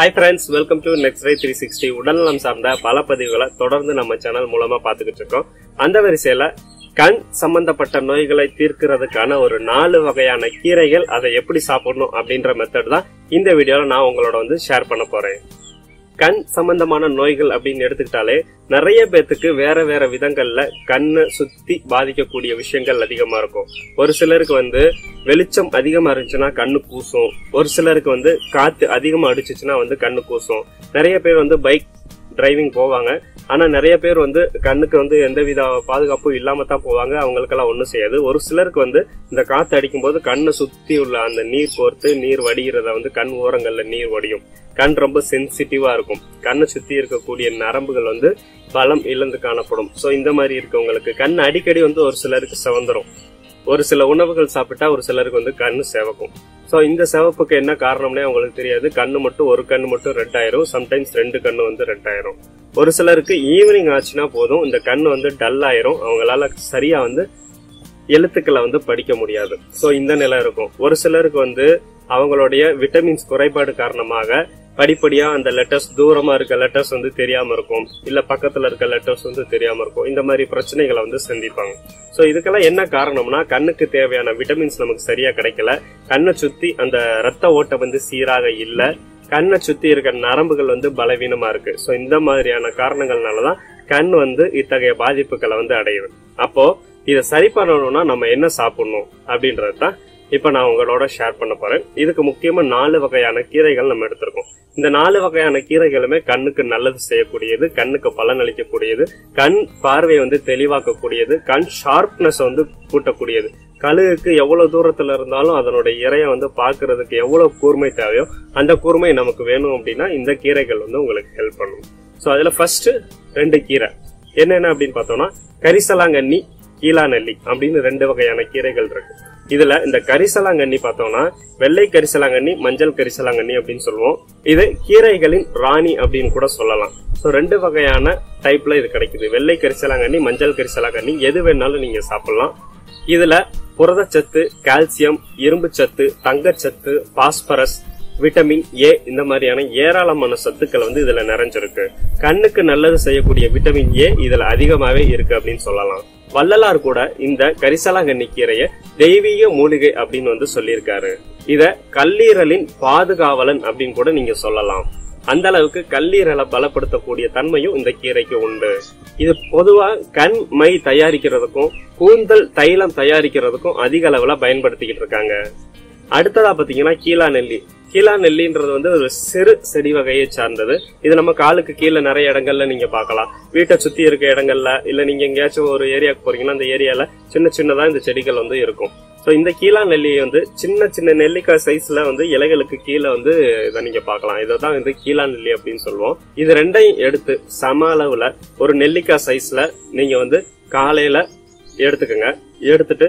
Hi friends, welcome to Next Day 360. உடல்நலம் சார்ந்த பல பதிவுகளை தொடர்ந்து நம்ம சேனல் மூலமா பாத்துக்கிட்டு இருக்கோம். அந்த வரிசையில கண் சம்பந்தப்பட்ட நோய்களை தீர்க்கிறதுக்கான ஒரு 4 வகையான கீரைகள் அதை எப்படி சாப்பிடணும் அப்படிங்கற மெத்தட் தான் இந்த வீடியோல நான் உங்களோட வந்து ஷேர் பண்ண போறேன். கண் சம்பந்தமான நோய்கள் அப்படினு எடுத்துக்கிட்டாலே நிறைய பேருக்கு வேற விதங்கள்ல கண்ணை சுத்தி பாதிக்கக்கூடிய விஷயங்கள் அதிகமா இருக்கும். ஒரு சிலருக்கு வந்து வெளிச்சம் அதிகமா இருந்துச்சுன்னா கண்ணு கூசும், ஒரு சிலருக்கு வந்து காத்து அதிகமா அடிச்சுச்சுன்னா வந்து கண்ணு கூசும். நிறைய பேர் வந்து பைக் டிரைவிங் போவாங்க, ஆனா நிறைய பேர் வந்து கண்ணுக்கு வந்து எந்தவித பாதுகாப்பும் இல்லாம தான் போவாங்க, அவங்களுக்கெல்லாம் ஒண்ணும் செய்யாது. ஒரு சிலருக்கு வந்து இந்த காத்து அடிக்கும் போது கண்ணை சுத்தி உள்ள அந்த நீர் கோர்த்து நீர் வடிகிறத வந்து கண் ஓரங்கள்ல நீர் வடியும். கண் ரொம்ப சென்சிட்டிவா இருக்கும், கண்ணை சுத்தி இருக்கக்கூடிய நரம்புகள் வந்து பலம் இழந்து காணப்படும். சோ இந்த மாதிரி இருக்கவங்களுக்கு கண் அடிக்கடி வந்து ஒரு சிலருக்கு செவந்துரும், ஒரு சில உணவுகள் சாப்பிட்டா ஒரு சிலருக்கு வந்து கண்ணு செவக்கும். சோ இந்த செவப்புக்கு என்ன காரணம்னே அவங்களுக்கு தெரியாது, கண்ணு மட்டும் ஒரு கண்ணு மட்டும் ரெட் ஆயிரும், சம்டைம்ஸ் ரெண்டு கண்ணு வந்து ரெட் ஆயிரும். ஒரு சிலருக்கு ஈவினிங் ஆச்சுன்னா போதும் இந்த கண்ணு வந்து டல் ஆயிரும், அவங்களால சரியா வந்து எழுத்துக்களை வந்து படிக்க முடியாது. சோ இந்த நிலை இருக்கும். ஒரு சிலருக்கு வந்து அவங்களுடைய விட்டமின்ஸ் குறைபாடு காரணமாக படிப்படியா அந்த லெட்டர்ஸ், தூரமா இருக்க லெட்டர்ஸ் வந்து தெரியாம இருக்கும், இல்ல பக்கத்துல இருக்க லெட்டர்ஸ் வந்து தெரியாம இருக்கும். இந்த மாதிரி பிரச்சனைகளை வந்து சந்திப்பாங்க. சோ இதுக்கெல்லாம் என்ன காரணம்னா கண்ணுக்கு தேவையான விட்டமின்ஸ் நமக்கு சரியா கிடைக்கல, கண்ணை சுத்தி அந்த ரத்த ஓட்டம் வந்து சீராக இல்ல, கண்ணை சுத்தி இருக்க நரம்புகள் வந்து பலவீனமா இருக்கு. சோ இந்த மாதிரியான காரணங்கள்னாலதான் கண் வந்து இத்தகைய பாதிப்புகளை வந்து அடையுது. அப்போ இதை சரி பண்ணணும்னா நம்ம என்ன சாப்பிடணும் அப்படின்றதான் இப்ப நான் உங்களோட ஷேர் பண்ண போறேன். இதுக்கு முக்கியமா 4 வகையான கீரைகள் நம்ம எடுத்திருக்கோம். இந்த 4 வகையான கீரைகளுமே கண்ணுக்கு நல்லது செய்யக்கூடியது, கண்ணுக்கு பலனளிக்கக்கூடியது, கண் பார்வையை வந்து தெளிவாக்கக்கூடியது, கண் ஷார்ப்னஸ் வந்து கூட்டக்கூடியது. கழுகுக்கு எவ்வளவு தூரத்துல இருந்தாலும் அதனுடைய இரைய வந்து பாக்குறதுக்கு எவ்வளவு கூர்மை தேவையோ அந்த கூர்மை நமக்கு வேணும் அப்படின்னா இந்த கீரைகள் வந்து உங்களுக்கு ஹெல்ப் பண்ணும். சோ அதுல ஃபர்ஸ்ட் 2 கீரை என்னென்ன அப்படின்னு பார்த்தோம்னா கரிசலாங்கண்ணி, கீழா நெல்லி அப்படின்னு 2 வகையான கீரைகள் இருக்கு. இதுல இந்த கரிசலாங்கண்ணி பார்த்தோம்னா வெள்ளை கரிசலாங்கண்ணி, மஞ்சள் கரிசலாங்கண்ணி அப்படின்னு சொல்லுவோம். இது கீரைகளின் ராணி அப்படின்னு கூட சொல்லலாம். சோ 2 வகையான டைப்ல இது கிடைக்குது, வெள்ளை கரிசலாங்கண்ணி, மஞ்சள் கரிசலாங்கண்ணி. எது வேணாலும் நீங்க சாப்பிடலாம். இதுல புரதச்சத்து, கால்சியம், இரும்புச்சத்து, தங்கச்சத்து, பாஸ்பரஸ், விட்டமின் ஏ, இந்த மாதிரியான ஏராளமான சத்துக்கள் வந்து இதுல நிறைஞ்சிருக்கு. கண்ணுக்கு நல்லது செய்யக்கூடிய விட்டமின் ஏ இதுல அதிகமாவே இருக்கு அப்படின்னு சொல்லலாம். வள்ளலார் கூட இந்த கரிசலாங்கண்ணி கீரைய தெய்வீக மூலிகை அப்படின்னு வந்து சொல்லியிருக்காரு. இத கல்லீரலின் பாதுகாவலன் அப்படின்னு கூட நீங்க சொல்லலாம். அந்த அளவுக்கு கல்லீரலை பலப்படுத்தக்கூடிய தன்மையும் இந்த கீரைக்கு உண்டு. இது பொதுவா கண் மை தயாரிக்கிறதுக்கும் கூந்தல் தைலம் தயாரிக்கிறதுக்கும் அதிக அளவுல பயன்படுத்திக்கிட்டு இருக்காங்க. அடுத்ததா பாத்தீங்கன்னா கீழா நெல்லி. கீழா நெல்லின்றது வந்து ஒரு சிறு செடி வகையை சார்ந்தது. இது நம்ம காலுக்கு கீழே நிறைய இடங்கள்ல நீங்க பாக்கலாம். வீட்டை சுத்தி இருக்க இடங்கள்ல இல்ல நீங்க எங்கேயாச்சும் ஒரு ஏரியாவுக்கு போறீங்கன்னா அந்த ஏரியால சின்ன சின்னதா இந்த செடிகள் வந்து இருக்கும். சோ இந்த கீழா நெல்லி வந்து சின்ன சின்ன நெல்லிக்காய் சைஸ்ல வந்து இலைகளுக்கு கீழே வந்து இதை நீங்க பாக்கலாம். இதான் வந்து கீழா நெல்லி அப்படின்னு சொல்லுவோம். இது 2ஐயும் எடுத்து சம அளவுல ஒரு நெல்லிக்காய் சைஸ்ல நீங்க வந்து காலையில எடுத்துக்கங்க. எடுத்துட்டு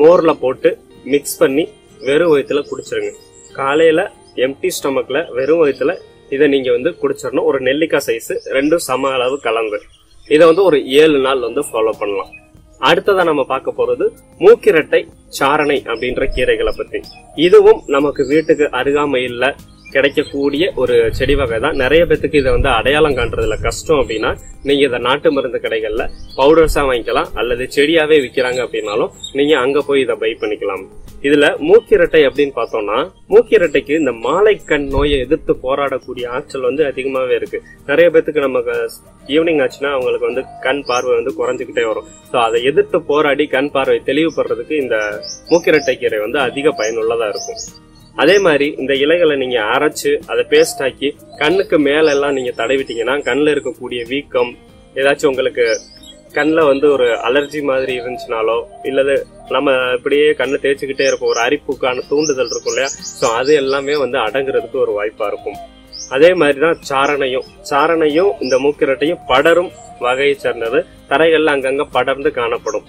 மோர்ல போட்டு மிக்ஸ் பண்ணி வெறும் வயிற்றுல குடிச்சிருங்க. காலையில எம்டி ஸ்டொமக்ல வெறும் வயிற்றுல இதை நீங்க வந்து குடிச்சிடணும். ஒரு நெல்லிக்காய் சைஸ் 2 சம அளவு கலந்து இதை வந்து ஒரு 7 நாள் வந்து ஃபாலோ பண்ணலாம். அடுத்ததான் நம்ம பார்க்க போறது மூக்கிரட்டை சாரணை அப்படின்ற கீரைகளை பத்தி. இதுவும் நமக்கு வீட்டுக்கு அருகாமையில் கிடைக்கக்கூடிய ஒரு செடி வகை தான். நிறைய பேத்துக்கு இதை வந்து அடையாளம் காண்றதுல கஷ்டம் அப்படின்னா நீங்க இதை நாட்டு மருந்து கடைகள்ல பவுடர்ஸா வாங்கிக்கலாம், அல்லது செடியாவே விற்கிறாங்க அப்படின்னாலும் நீங்க அங்க போய் இதை பை பண்ணிக்கலாம். இதுல மூக்கிரட்டை அப்படின்னு பார்த்தோம்னா மூக்கிரட்டைக்கு இந்த மாலைக்கண் நோயை எதிர்த்து போராடக்கூடிய ஆற்றல் வந்து அதிகமாவே இருக்கு. நிறைய பேத்துக்கு நமக்கு ஈவினிங் ஆச்சுன்னா அவங்களுக்கு வந்து கண் பார்வை வந்து குறைஞ்சுக்கிட்டே வரும். சோ அதை எதிர்த்து போராடி கண் பார்வை தெளிவுபடுறதுக்கு இந்த மூக்கிரட்டை கீரை வந்து அதிக பயனுள்ளதா இருக்கும். அதே மாதிரி இந்த இலைகளை நீங்க அரைச்சு அதை பேஸ்ட் ஆக்கி கண்ணுக்கு மேல எல்லாம் நீங்க தடவிட்டீங்கன்னா கண்ணுல இருக்கக்கூடிய வீக்கம், ஏதாச்சும் உங்களுக்கு கண்ணுல வந்து ஒரு அலர்ஜி மாதிரி இருந்துச்சுனாலோ இல்லது நம்ம இப்படியே கண்ணை தேய்ச்சிக்கிட்டே இருக்கும் ஒரு அரிப்புக்கான தூண்டுதல் இருக்கும் இல்லையா, சோ அது எல்லாமே வந்து அடங்குறதுக்கு ஒரு வாய்ப்பா இருக்கும். அதே மாதிரிதான் சாரணையும் இந்த மூக்கிரட்டையும் படரும் வகையை சேர்ந்தது. தரைகள்ல அங்கங்க படர்ந்து காணப்படும்.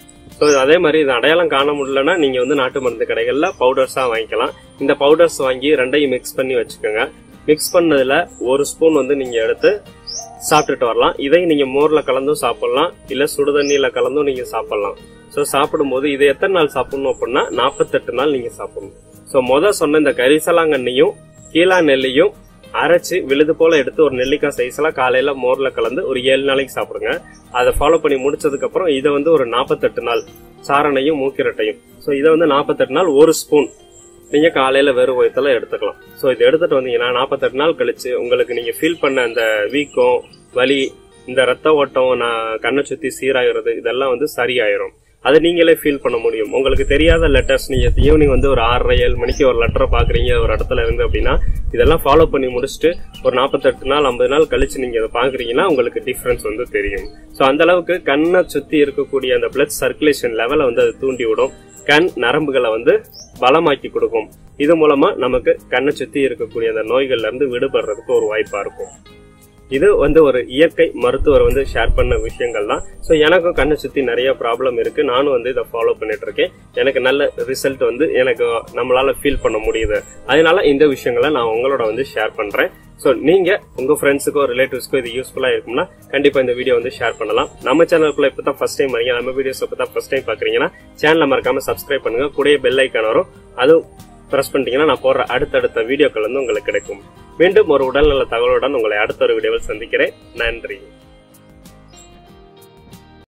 அதே மாதிரி இது அடையாளம் காண முடியலன்னா நீங்க வந்து நாட்டு மருந்து கடைகள்ல பவுடர்ஸா வாங்கிக்கலாம். இந்த பவுடர்ஸ் வாங்கி 2ஐயும் மிக்ஸ் பண்ணி வச்சுக்கோங்க. மிக்ஸ் பண்ணதுல ஒரு ஸ்பூன் வந்து நீங்க எடுத்து சாப்பிட்டுட்டு வரலாம். இதை நீங்க மோர்ல கலந்தும் சாப்பிடலாம், இல்ல சுடுதண்ணியில கலந்தும் நீங்க சாப்பிடலாம். சோ சாப்பிடும்போது இதை எத்தனை நாள் சாப்பிடணும் அப்படின்னா 48 நாள் நீங்க சாப்பிடணும். சோ சொன்ன இந்த கரிசலாங்கண்ணியும் கீழா நெல்லியும் அரைச்சு விழுது போல எடுத்து ஒரு நெல்லிக்காய் சைஸ்ல காலையில மோர்ல கலந்து ஒரு 7 நாளைக்கு சாப்பிடுங்க. அதை ஃபாலோ பண்ணி முடிச்சதுக்கு அப்புறம் இதை வந்து ஒரு 48 நாள் சாரணையும் மூக்கிரட்டையும். சோ இதை வந்து 48 நாள் ஒரு ஸ்பூன் நீங்க காலையில வெறும் வயிற்றுல எடுத்துக்கலாம். சோ இதை எடுத்துட்டு வந்தீங்கன்னா 48 நாள் கழிச்சு உங்களுக்கு நீங்க ஃபீல் பண்ண அந்த வீக்கம், வலி, இந்த ரத்த ஓட்டம், கண்ணை சுத்தி சீராகிறது, இதெல்லாம் வந்து சரியாயிரும். அதை நீங்களே ஃபீல் பண்ண முடியும். உங்களுக்கு தெரியாத லெட்டர்ஸ் நீங்க ஈவினிங் வந்து ஒரு 6:30 7 மணிக்கு ஒரு லெட்டரை பாக்குறீங்க ஒரு இடத்துல இருந்து அப்படின்னா, இதெல்லாம் ஃபாலோ பண்ணி முடிச்சுட்டு ஒரு 48 நாள் 50 நாள் கழிச்சு நீங்க இதை பாக்குறீங்கன்னா உங்களுக்கு டிஃபரன்ஸ் வந்து தெரியும். சோ அந்த அளவுக்கு கண்ணை சுத்தி இருக்கக்கூடிய அந்த பிளட் சர்க்குலேஷன் லெவலை வந்து அது தூண்டி விடும். கண் நரம்புகளை வந்து பலமாக்கி கொடுக்கும். இது மூலமா நமக்கு கண்ணை சுத்தி இருக்கக்கூடிய அந்த நோய்கள்ல இருந்து விடுபடுறதுக்கு ஒரு வாய்ப்பா இருக்கும். இது வந்து ஒரு இயற்கை மருத்துவர் வந்து ஷேர் பண்ண விஷயங்கள் தான். ஸோ எனக்கும் கண்ணை சுற்றி நிறைய ப்ராப்ளம் இருக்கு. நானும் வந்து இதை ஃபாலோ பண்ணிட்டு இருக்கேன். எனக்கு நல்ல ரிசல்ட் வந்து எனக்கு நம்மளால ஃபீல் பண்ண முடியுது. அதனால இந்த விஷயங்களை நான் உங்களோட வந்து ஷேர் பண்றேன். ஸோ நீங்க உங்க ஃப்ரெண்ட்ஸுக்கோ ரிலேட்டிவ்ஸ்க்கோ இது யூஸ்ஃபுல்லா இருக்கும்னா கண்டிப்பா இந்த வீடியோ வந்து ஷேர் பண்ணலாம். நம்ம சேனலுக்குள்ள இப்பதான் ஃபர்ஸ்ட் டைம் வரீங்க, நம்ம வீடியோஸ் இப்பதான் ஃபர்ஸ்ட் டைம் பாக்குறீங்கன்னா சேனலை மறக்காம சப்ஸ்கிரைப் பண்ணுங்க. கூடயே பெல் ஐக்கான் வரும், அதுவும் ப்ரெஸ் பண்ணிட்டீங்கன்னா நான் போடுற அடுத்தடுத்த வீடியோக்கள் வந்து உங்களுக்கு கிடைக்கும். மீண்டும் ஒரு உடல்நல தகவலுடன் உங்களை அடுத்த ஒரு வீடியோவில் சந்திக்கிறேன். நன்றி.